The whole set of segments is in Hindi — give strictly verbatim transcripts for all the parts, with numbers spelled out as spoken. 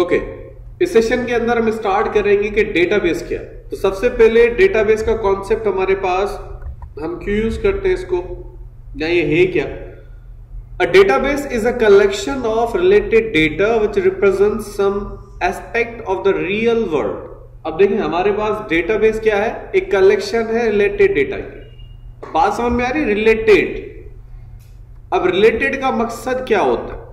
ओके, इस सेशन के अंदर हम स्टार्ट करेंगे कि डेटाबेस क्या। तो सबसे पहले डेटाबेस का कॉन्सेप्ट हमारे पास, हम क्यों यूज करते हैं इसको या ये है क्या। A database is a collection of related data which represents some aspect of the real world. अब देखें हमारे पास डेटाबेस क्या है, एक कलेक्शन है रिलेटेड डेटा की। बात समझ में आ रही है, रिलेटेड। अब रिलेटेड का मकसद क्या होता है।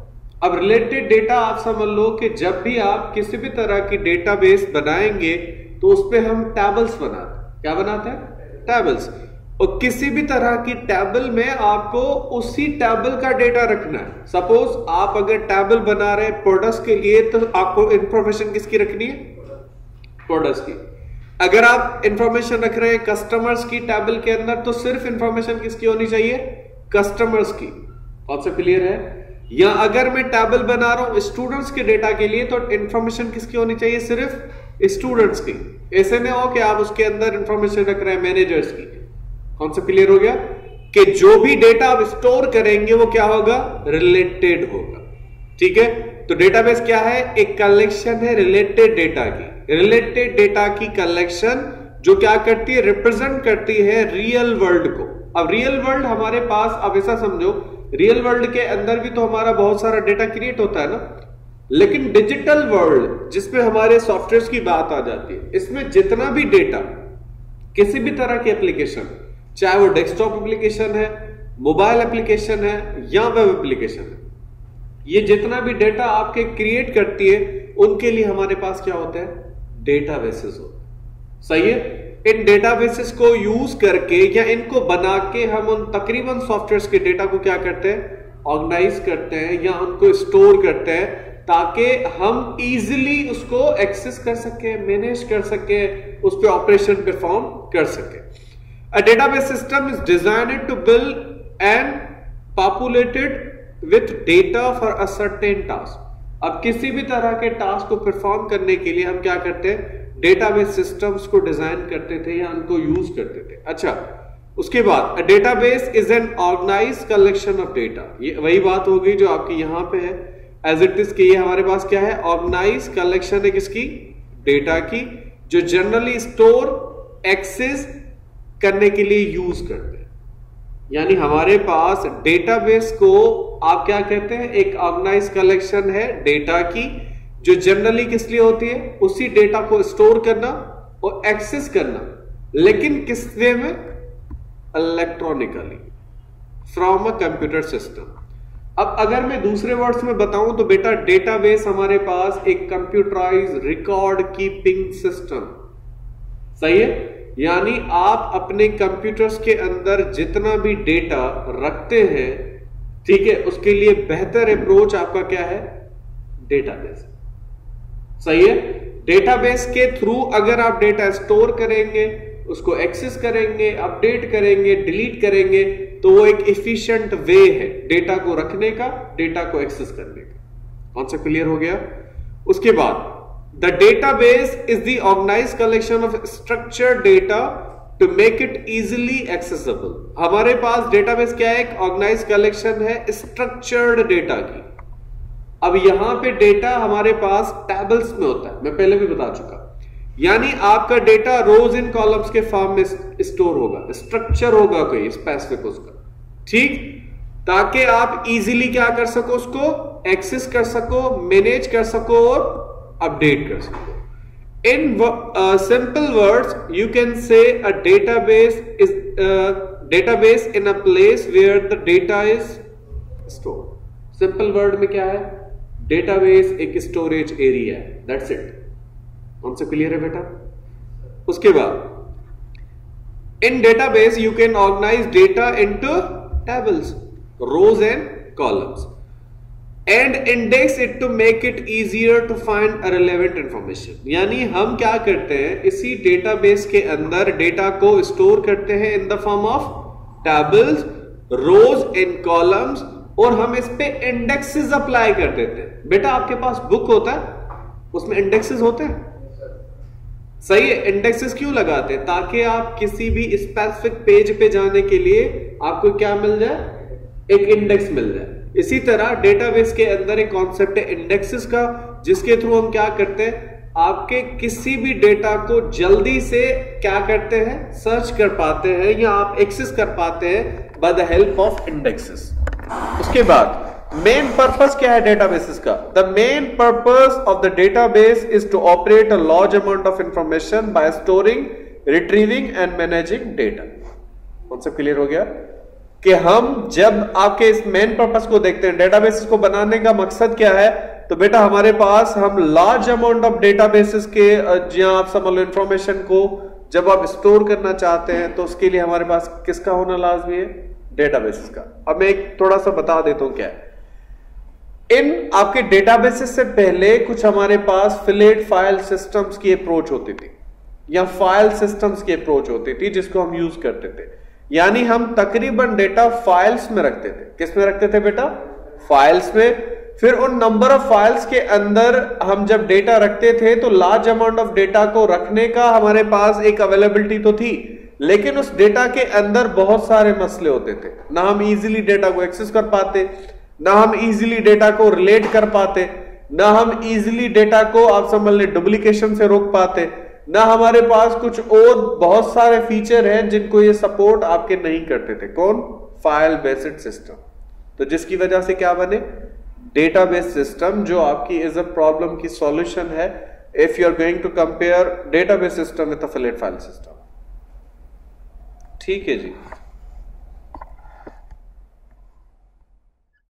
अब रिलेटेड डेटा आप समझ लो कि जब भी आप किसी भी तरह की डेटाबेस बनाएंगे तो उस पर हम टेबल्स बनाते हैं। क्या बनाते हैं? टेबल्स। और किसी भी तरह की टेबल में आपको उसी टेबल का डेटा रखना है। सपोज आप अगर टेबल बना रहे हैं प्रोडक्ट्स के लिए तो आपको इंफॉर्मेशन किसकी रखनी है? प्रोडक्ट्स की। अगर आप इंफॉर्मेशन रख रहे हैं कस्टमर्स की टेबल के अंदर तो सिर्फ इंफॉर्मेशन किसकी होनी चाहिए? कस्टमर्स की। आपसे क्लियर है? या अगर मैं टेबल बना रहा हूं स्टूडेंट्स के डेटा के लिए तो इंफॉर्मेशन किसकी होनी चाहिए? सिर्फ स्टूडेंट्स की। ऐसे में हो कि आप उसके अंदर इंफॉर्मेशन रख रहे हैं मैनेजर्स की। कॉन्सेप्ट क्लियर हो गया कि जो भी डेटा आप स्टोर करेंगे वो क्या होगा? रिलेटेड होगा। ठीक है, तो डेटाबेस क्या है? एक कलेक्शन है रिलेटेड डेटा की। रिलेटेड डेटा की कलेक्शन जो क्या करती है? रिप्रेजेंट करती है रियल वर्ल्ड को। अब रियल वर्ल्ड हमारे पास, अब ऐसा समझो रियल वर्ल्ड के अंदर भी तो हमारा बहुत सारा डेटा क्रिएट होता है ना, लेकिन डिजिटल वर्ल्ड जिसमें हमारे सॉफ्टवेयर की बात आ जाती है, इसमें जितना भी डेटा किसी भी तरह की एप्लीकेशन, चाहे वो डेस्कटॉप एप्लीकेशन है, मोबाइल एप्लीकेशन है या वेब एप्लीकेशन है, ये जितना भी डेटा आपके क्रिएट करती है उनके लिए हमारे पास क्या होता है? डेटाबेसेस होते हैं। सही है? इन डेटाबेसेस को यूज करके या इनको बना के हम उन तकरीबन सॉफ्टवेयर्स के डेटा को क्या करते हैं? ऑर्गेनाइज करते हैं या उनको स्टोर करते हैं ताकि हम इजीली उसको एक्सेस कर सके, मैनेज कर सके, उस पर ऑपरेशन परफॉर्म कर सके। A database system is designed to build and populated with data for a certain task. अब किसी भी तरह के टास्क को परफॉर्म करने के लिए हम क्या करते हैं? डेटाबेस सिस्टम्स को डिजाइन करते थे या उनको यूज करते थे। अच्छा, उसके बाद database is an organised collection of data. ये वही बात हो गई जो आपकी यहाँ पे है एज इट इज कि ये हमारे पास क्या है? ऑर्गेनाइज्ड कलेक्शन है किसकी? डेटा की, जो जनरली स्टोर एक्सेस करने के लिए यूज करते हैं। यानी हमारे पास डेटाबेस को आप क्या कहते हैं? एक ऑर्गेनाइज्ड कलेक्शन है डेटा की जो जनरली किस लिए होती है? उसी डेटा को स्टोर करना और एक्सेस करना, लेकिन किस वे में? Electronically from a computer system. अब अगर मैं दूसरे वर्ड्स में बताऊं तो बेटा डेटाबेस हमारे पास एक कंप्यूटराइज्ड रिकॉर्ड कीपिंग सिस्टम। सही है? यानी आप अपने कंप्यूटर्स के अंदर जितना भी डेटा रखते हैं, ठीक है, उसके लिए बेहतर अप्रोच आपका क्या है? डेटाबेस। सही है? डेटाबेस के थ्रू अगर आप डेटा स्टोर करेंगे, उसको एक्सेस करेंगे, अपडेट करेंगे, डिलीट करेंगे, तो वो एक एफिशिएंट वे है डेटा को रखने का, डेटा को एक्सेस करने का। कॉन्सेप्ट क्लियर हो गया? उसके बाद the database is the organised collection of structured data to make it easily accessible. हमारे पास डेटाबेस क्या है? एक ऑर्गेनाइज्ड कलेक्शन है स्ट्रक्चर्ड डेटा की। अब यहां पे डेटा हमारे पास टेबल्स में होता है, मैं पहले भी बता चुका। यानी आपका डेटा रोज इन कॉलम्स के फॉर्म में स्टोर होगा, स्ट्रक्चर होगा कोई स्पेसिफिक उसका, ठीक, ताकि आप इजीली क्या कर सको? उसको एक्सेस कर सको, मैनेज कर सको और अपडेट कर सको। In simple words you can say a database is database in a place where the data is stored. Simple word में क्या है? डेटाबेस एक स्टोरेज एरिया है, दैट्स इट। कौन सा क्लियर है बेटा? उसके बाद in database you can organise data into tables, rows and columns, and index it to make it easier to find relevant information. यानी हम क्या करते हैं? इसी डेटाबेस के अंदर डेटा को स्टोर करते हैं in the form of tables, rows and columns, और हम इस पे इंडेक्सेस अप्लाई कर देते हैं। बेटा आपके पास बुक होता है, उसमें इंडेक्सेस होते हैं। सही है? इंडेक्सेस क्यों लगाते हैं? ताकि आप किसी भी स्पेसिफिक पेज पे जाने के लिए आपको क्या मिल जाए? एक इंडेक्स मिल जाए। इसी तरह डेटाबेस के अंदर एक कॉन्सेप्ट है इंडेक्सेस का, जिसके थ्रू हम क्या करते हैं, आपके किसी भी डेटा को जल्दी से क्या करते हैं, सर्च कर पाते हैं या आप एक्सेस कर पाते हैं by the help of indexes. उसके बाद मेन पर्पस क्या है डेटाबेसेस का? The main purpose of the database is to operate a large amount of information by storing, retrieving and managing data. Concept clear हो गया कि हम जब आपके इस मेन पर्पस को देखते हैं, डेटाबेस को बनाने का मकसद क्या है, तो बेटा हमारे पास हम लार्ज अमाउंट ऑफ डेटाबेसेस के, जहां आप समझ लो इंफॉर्मेशन को जब आप स्टोर करना चाहते हैं तो उसके लिए हमारे पास किसका होना लाजमी है, डेटाबेसेस का। अब मैं एक थोड़ा सा बता देता हूं क्या है। इन आपके डेटाबेसेस से पहले कुछ हमारे पास फिलेट फाइल सिस्टम्स की अप्रोच होती थी या फाइल सिस्टम्स की अप्रोच होती थी जिसको हम यूज करते थे, यानी हम तकरीबन डेटा फाइल्स में रखते थे। किस में रखते थे बेटा? फाइल्स में। फिर उन नंबर ऑफ फाइल्स के अंदर हम जब डेटा रखते थे तो लार्ज अमाउंट ऑफ डेटा को रखने का हमारे पास एक अवेलेबिलिटी तो थी, लेकिन उस डेटा के अंदर बहुत सारे मसले होते थे। ना हम इजीली डेटा को एक्सेस कर पाते, ना हम इजीली डेटा को रिलेट कर पाते, ना हम इजीली डेटा को आप समझ लें डुप्लीकेशन से रोक पाते, ना हमारे पास कुछ और बहुत सारे फीचर हैं जिनको ये सपोर्ट आपके नहीं करते थे। कौन? File based system. तो जिसकी वजह से क्या बने, डेटाबेस सिस्टम, जो आपकी इज अ प्रॉब्लम की सॉल्यूशन है if you are going to compare database system with a flat file system. ठीक है जी।